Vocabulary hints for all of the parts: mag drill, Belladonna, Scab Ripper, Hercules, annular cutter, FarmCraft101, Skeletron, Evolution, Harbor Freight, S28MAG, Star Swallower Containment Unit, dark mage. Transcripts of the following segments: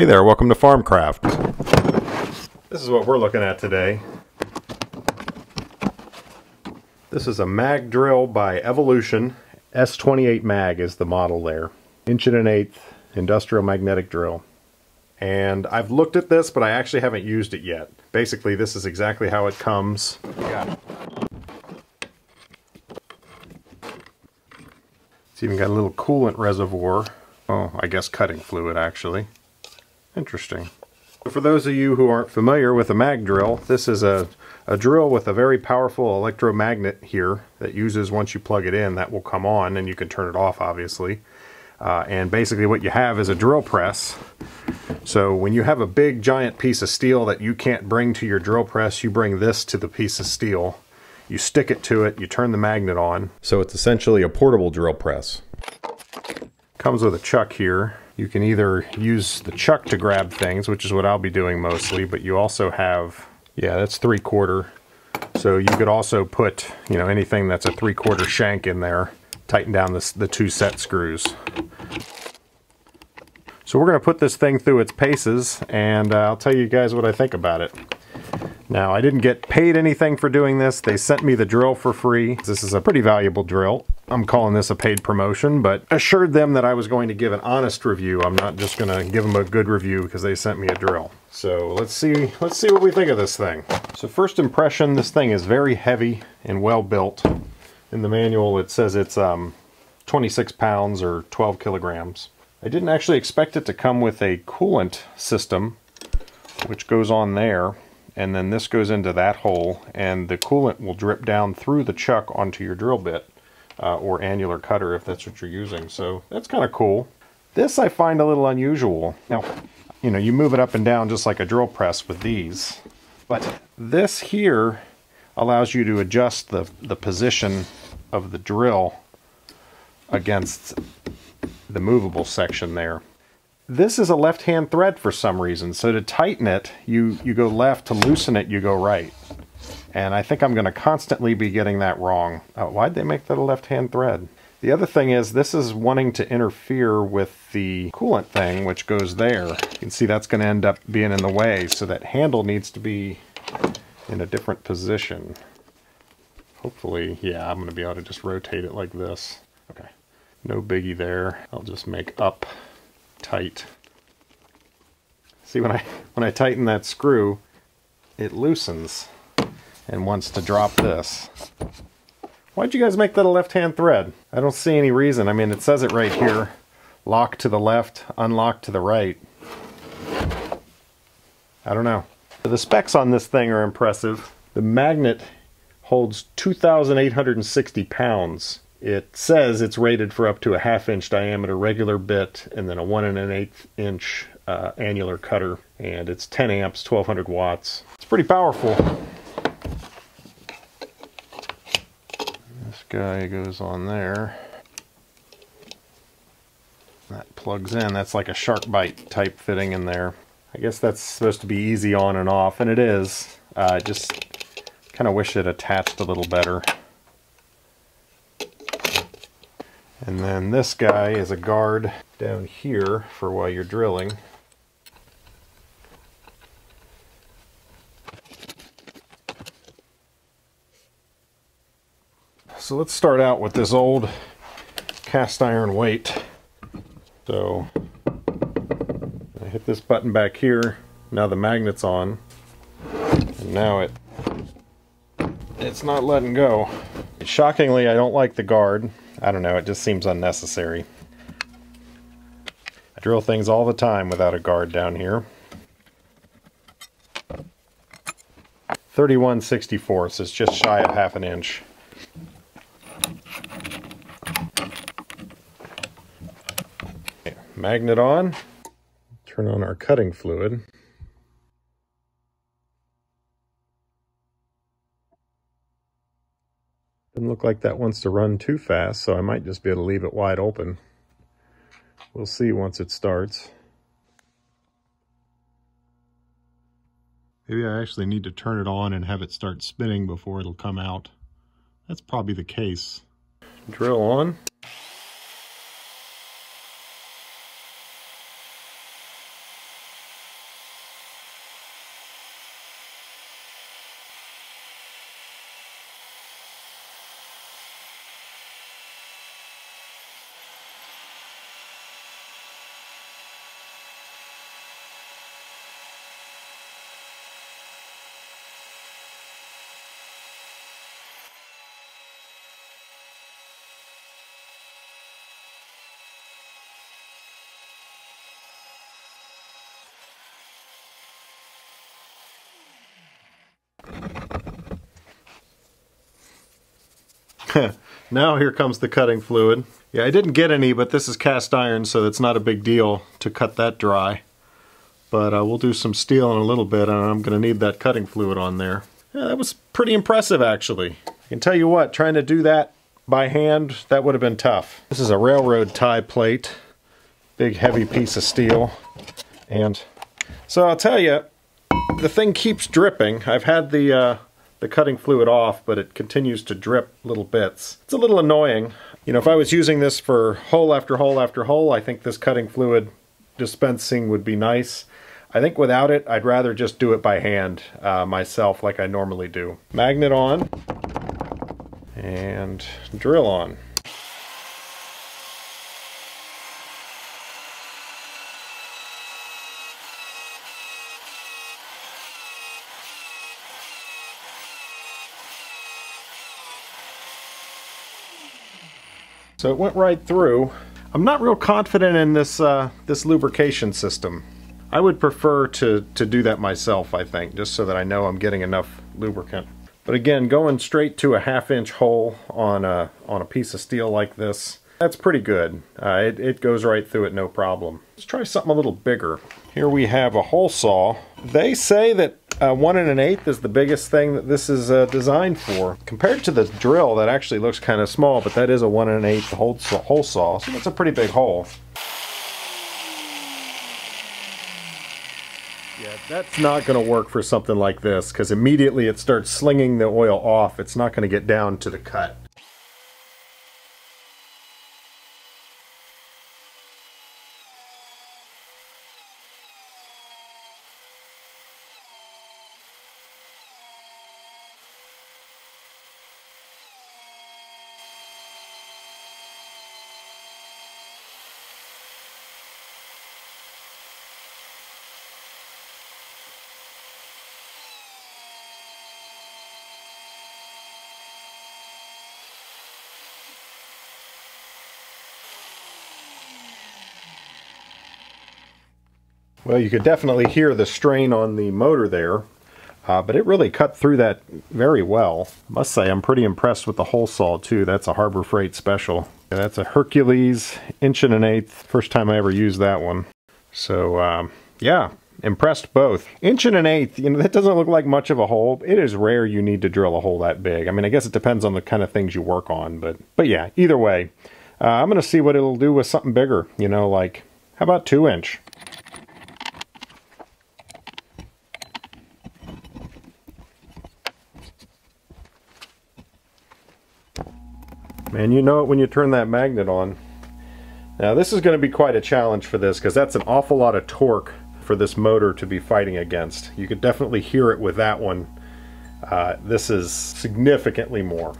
Hey there, welcome to FarmCraft. This is what we're looking at today. This is a mag drill by Evolution. S28MAG is the model there. 1 1/8 inch industrial magnetic drill. And I've looked at this, but I actually haven't used it yet. Basically, this is exactly how it comes. It's even got a little coolant reservoir. Oh, I guess cutting fluid actually. Interesting. For those of you who aren't familiar with a mag drill, this is a drill with a very powerful electromagnet here that uses, once you plug it in, that will come on, and you can turn it off obviously. And basically what you have is a drill press. So when you have a big giant piece of steel that you can't bring to your drill press, you bring this to the piece of steel. You stick it to it, you turn the magnet on. So it's essentially a portable drill press. Comes with a chuck here. You can either use the chuck to grab things, which is what I'll be doing mostly, but you also have, yeah, that's 3/4. So you could also put, you know, anything that's a 3/4 shank in there, tighten down the two set screws. So we're gonna put this thing through its paces, and I'll tell you guys what I think about it. Now, I didn't get paid anything for doing this. They sent me the drill for free. This is a pretty valuable drill. I'm calling this a paid promotion, but assured them that I was going to give an honest review. I'm not just gonna give them a good review because they sent me a drill. So let's see what we think of this thing. So first impression, this thing is very heavy and well built. In the manual, it says it's 26 pounds or 12 kilograms. I didn't actually expect it to come with a coolant system, which goes on there. And then this goes into that hole, and the coolant will drip down through the chuck onto your drill bit, or annular cutter if that's what you're using. So that's kind of cool. This I find a little unusual. Now, you know, you move it up and down just like a drill press with these, but this here allows you to adjust the position of the drill against the movable section there. This is a left-hand thread for some reason, so to tighten it, you go left, to loosen it, you go right. And I think I'm gonna constantly be getting that wrong. Why'd they make that a left-hand thread? The other thing is, this is wanting to interfere with the coolant thing, which goes there. You can see that's gonna end up being in the way, so that handle needs to be in a different position. Hopefully, yeah, I'm gonna be able to just rotate it like this. Okay, no biggie there. I'll just make up tight. See, when I tighten that screw, it loosens and wants to drop this. Why'd you guys make that a left-hand thread? I don't see any reason. I mean, it says it right here. Lock to the left, unlock to the right. I don't know. The specs on this thing are impressive. The magnet holds 2,860 pounds. It says it's rated for up to a 1/2 inch diameter regular bit, and then a 1 1/8 inch annular cutter, and it's 10 amps, 1200 watts. It's pretty powerful. This guy goes on there. That plugs in. That's like a shark bite type fitting in there. I guess that's supposed to be easy on and off, and it is. I just kind of wish it attached a little better. And then this guy is a guard down here for while you're drilling. So let's start out with this old cast iron weight. So I hit this button back here, now the magnet's on, and now it's not letting go. Shockingly, I don't like the guard. I don't know, it just seems unnecessary. I drill things all the time without a guard down here. 31/64, so it's just shy of 1/2 inch. Okay, magnet on. Turn on our cutting fluid. Doesn't look like that wants to run too fast, so I might just be able to leave it wide open. We'll see once it starts. Maybe I actually need to turn it on and have it start spinning before it'll come out. That's probably the case. Drill on. Now here comes the cutting fluid. Yeah, I didn't get any, but this is cast iron, so it's not a big deal to cut that dry. But we'll do some steel in a little bit, and I'm going to need that cutting fluid on there. Yeah, that was pretty impressive, actually. I can tell you what, trying to do that by hand, that would have been tough. This is a railroad tie plate. Big, heavy piece of steel. And so I'll tell you, the thing keeps dripping. I've had the cutting fluid off, but it continues to drip little bits. It's a little annoying. You know, if I was using this for hole after hole after hole, I think this cutting fluid dispensing would be nice. I think without it, I'd rather just do it by hand myself like I normally do. Magnet on and drill on. So it went right through. I'm not real confident in this this lubrication system. I would prefer to do that myself, I think, just so that I know I'm getting enough lubricant. But again, going straight to a half-inch hole on a piece of steel like this, that's pretty good. It goes right through it, no problem. Let's try something a little bigger. Here we have a hole saw. They say that 1 1/8 is the biggest thing that this is designed for. Compared to the drill, that actually looks kind of small, but that is a 1 1/8 hole saw, so that's a pretty big hole. Yeah, that's not going to work for something like this, because immediately it starts slinging the oil off. It's not going to get down to the cut. Well, you could definitely hear the strain on the motor there, but it really cut through that very well. I must say I'm pretty impressed with the hole saw too. That's a Harbor Freight special. That's a Hercules 1 1/8. First time I ever used that one. So yeah, impressed both. 1 1/8, you know, that doesn't look like much of a hole. It is rare you need to drill a hole that big. I mean, I guess it depends on the kind of things you work on, but yeah, either way. I'm gonna see what it'll do with something bigger, you know, like how about 2 inch? Man, you know it when you turn that magnet on. Now this is going to be quite a challenge for this, because that's an awful lot of torque for this motor to be fighting against. You could definitely hear it with that one. This is significantly more.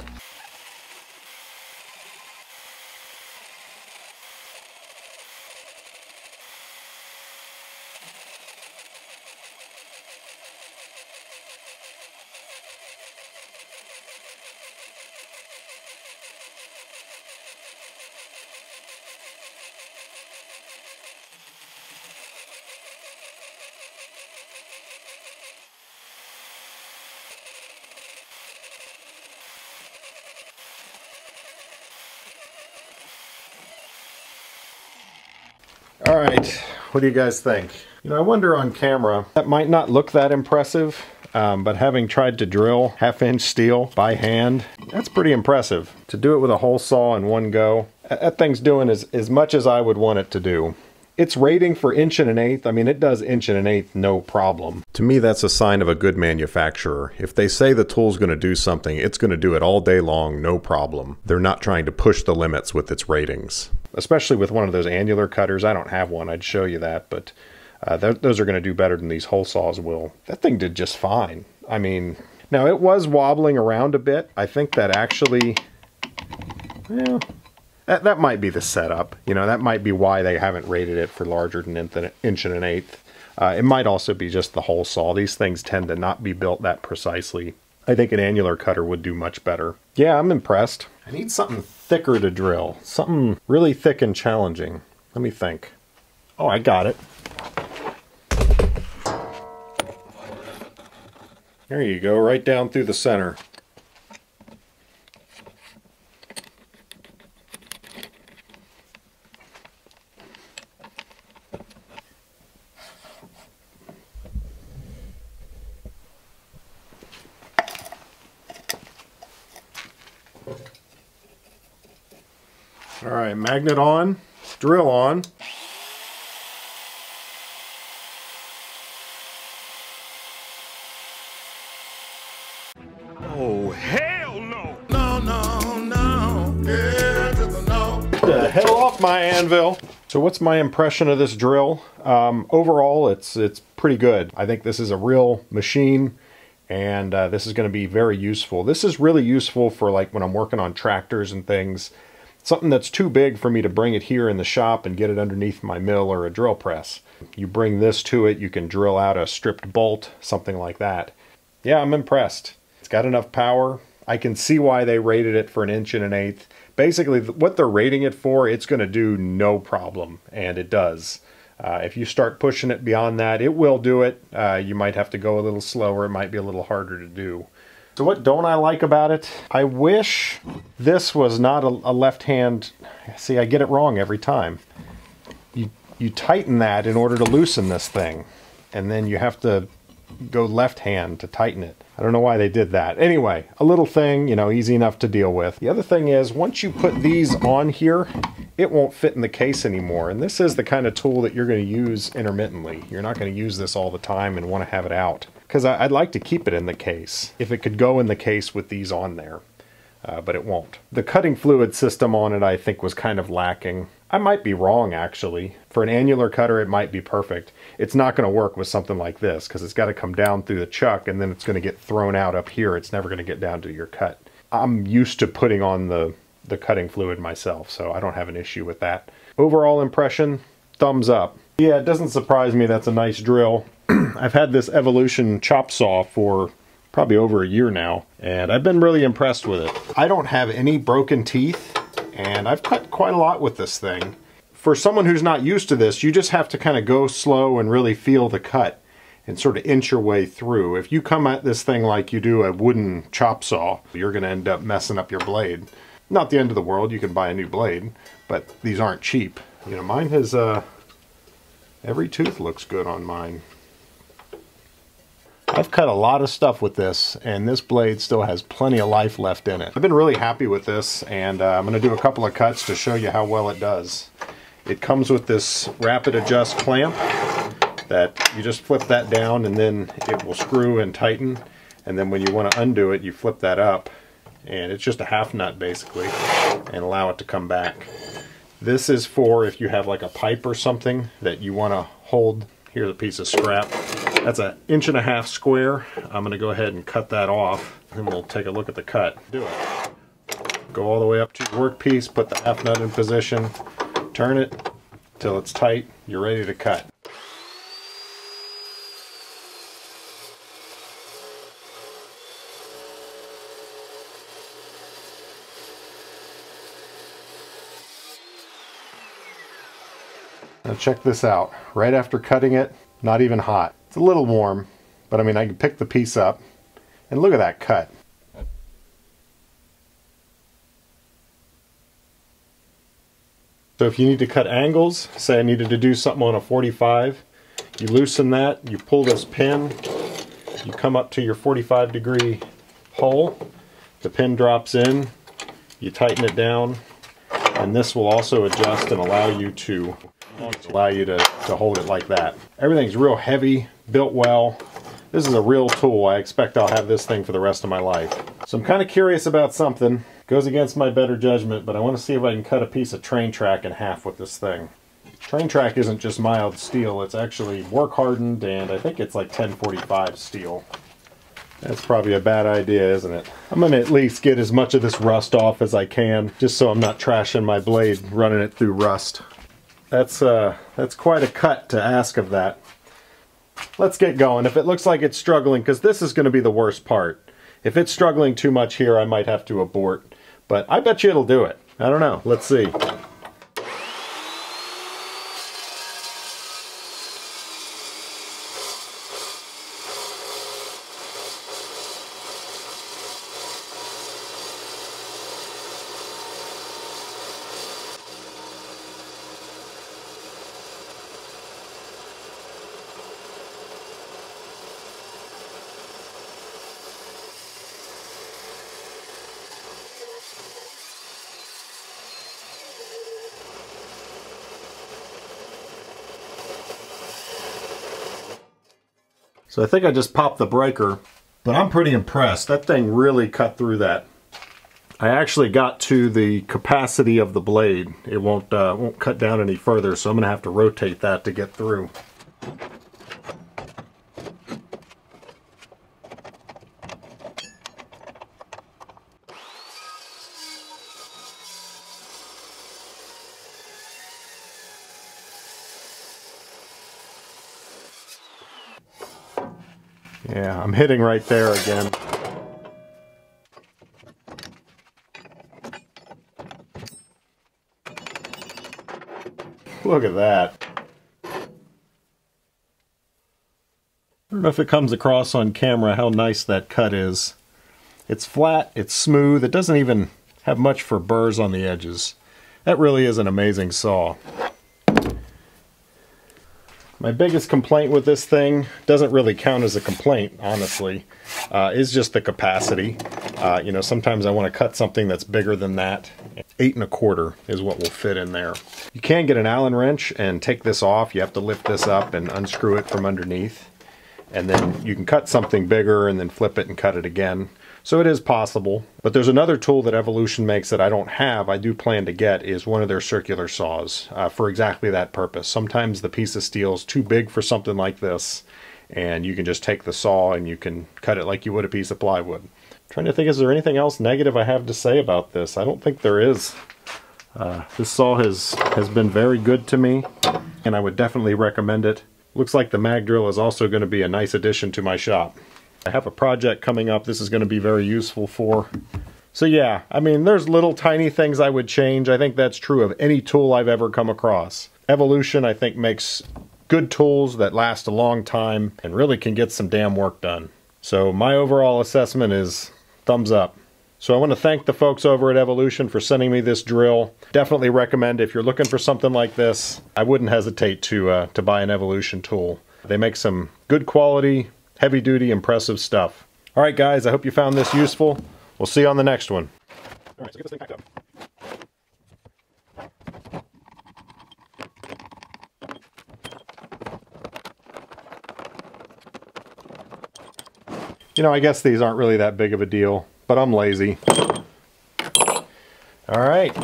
All right, what do you guys think? You know, I wonder on camera, that might not look that impressive, but having tried to drill 1/2 inch steel by hand, that's pretty impressive. To do it with a hole saw in one go, that thing's doing as much as I would want it to do. It's rating for 1 1/8. I mean, it does 1 1/8 no problem. To me, that's a sign of a good manufacturer. If they say the tool's going to do something, it's going to do it all day long, no problem. They're not trying to push the limits with its ratings. Especially with one of those annular cutters. I don't have one, I'd show you that, but those are going to do better than these hole saws will. That thing did just fine. I mean, now it was wobbling around a bit. I think that actually, well, that might be the setup, you know, that might be why they haven't rated it for larger than 1 1/8. It might also be just the hole saw. These things tend to not be built that precisely. I think an annular cutter would do much better. Yeah, I'm impressed. I need something thicker to drill, something really thick and challenging. Let me think. Oh, I got it. There you go, right down through the center. All right, magnet on, drill on. Oh, hell no! No, no, no. Yeah, no. Get the hell off my anvil. So what's my impression of this drill? Overall, it's pretty good. I think this is a real machine, and this is going to be very useful. This is really useful for like when I'm working on tractors and things. Something that's too big for me to bring it here in the shop and get it underneath my mill or a drill press. You bring this to it, you can drill out a stripped bolt, something like that. Yeah, I'm impressed. It's got enough power. I can see why they rated it for 1 1/8 inches. Basically, what they're rating it for, it's going to do no problem, and it does. If you start pushing it beyond that, it will do it. You might have to go a little slower. It might be a little harder to do. So what don't I like about it? I wish this was not a left hand. See, I get it wrong every time. You tighten that in order to loosen this thing, and then you have to go left hand to tighten it. I don't know why they did that. Anyway, a little thing, you know, easy enough to deal with. The other thing is, once you put these on here, it won't fit in the case anymore. And this is the kind of tool that you're going to use intermittently. You're not going to use this all the time and want to have it out. Because I'd like to keep it in the case, if it could go in the case with these on there. But it won't. The cutting fluid system on it, I think, was kind of lacking. I might be wrong, actually. For an annular cutter, it might be perfect. It's not going to work with something like this, because it's got to come down through the chuck, and then it's going to get thrown out up here. It's never going to get down to your cut. I'm used to putting on the cutting fluid myself, so I don't have an issue with that. Overall impression, thumbs up. Yeah, it doesn't surprise me. That's a nice drill. I've had this Evolution chop saw for probably over a year now, and I've been really impressed with it. I don't have any broken teeth, and I've cut quite a lot with this thing. For someone who's not used to this, you just have to kind of go slow and really feel the cut and sort of inch your way through. If you come at this thing like you do a wooden chop saw, you're going to end up messing up your blade. Not the end of the world, you can buy a new blade, but these aren't cheap. You know, mine has, every tooth looks good on mine. I've cut a lot of stuff with this, and this blade still has plenty of life left in it. I've been really happy with this, and I'm going to do a couple of cuts to show you how well it does. It comes with this rapid adjust clamp that you just flip that down, and then it will screw and tighten. And then when you want to undo it, you flip that up, and it's just a half nut basically, and allow it to come back. This is for if you have like a pipe or something that you want to hold. Here's a piece of scrap. That's 1.5 inches square. I'm going to go ahead and cut that off, and we'll take a look at the cut. Do it. Go all the way up to your workpiece, put the half nut in position, turn it till it's tight. You're ready to cut. Now check this out. Right after cutting it, not even hot. It's a little warm, but I mean, I can pick the piece up, and look at that cut. So if you need to cut angles, say I needed to do something on a 45, you loosen that, you pull this pin, you come up to your 45-degree hole, the pin drops in, you tighten it down, and this will also adjust and allow you to hold it like that. Everything's real heavy, built well. This is a real tool. I expect I'll have this thing for the rest of my life. So I'm kind of curious about something. Goes against my better judgment, but I want to see if I can cut a piece of train track in half with this thing. Train track isn't just mild steel, it's actually work hardened, and I think it's like 1045 steel. That's probably a bad idea, isn't it? I'm going to at least get as much of this rust off as I can, just so I'm not trashing my blade running it through rust. That's quite a cut to ask of that. Let's get going. If it looks like it's struggling, because this is going to be the worst part. If it's struggling too much here, I might have to abort. But I bet you it'll do it. I don't know. Let's see. So I think I just popped the breaker, but I'm pretty impressed. That thing really cut through that. I actually got to the capacity of the blade. It won't cut down any further, so I'm gonna have to rotate that to get through. Yeah, I'm hitting right there again. Look at that. I don't know if it comes across on camera how nice that cut is. It's flat, it's smooth, it doesn't even have much for burrs on the edges. That really is an amazing saw. My biggest complaint with this thing, doesn't really count as a complaint, honestly, is just the capacity. You know, sometimes I want to cut something that's bigger than that. 8 1/4 is what will fit in there. You can get an Allen wrench and take this off. You have to lift this up and unscrew it from underneath. And then you can cut something bigger and then flip it and cut it again. So it is possible. But there's another tool that Evolution makes that I don't have, I do plan to get, is one of their circular saws for exactly that purpose. Sometimes the piece of steel is too big for something like this, and you can just take the saw and you can cut it like you would a piece of plywood. Trying to think, is there anything else negative I have to say about this? I don't think there is. This saw has been very good to me, and I would definitely recommend it. Looks like the mag drill is also going to be a nice addition to my shop. I have a project coming up this is going to be very useful for. So yeah, I mean, there's little tiny things I would change. I think that's true of any tool I've ever come across. Evolution, I think, makes good tools that last a long time and really can get some damn work done. So my overall assessment is thumbs up. So I want to thank the folks over at Evolution for sending me this drill. Definitely recommend if you're looking for something like this, I wouldn't hesitate to buy an Evolution tool. They make some good quality, heavy duty, impressive stuff. All right guys, I hope you found this useful. We'll see you on the next one. All right, so get this thing packed up. You know, I guess these aren't really that big of a deal, but I'm lazy. All right.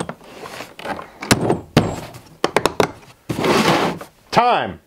Time!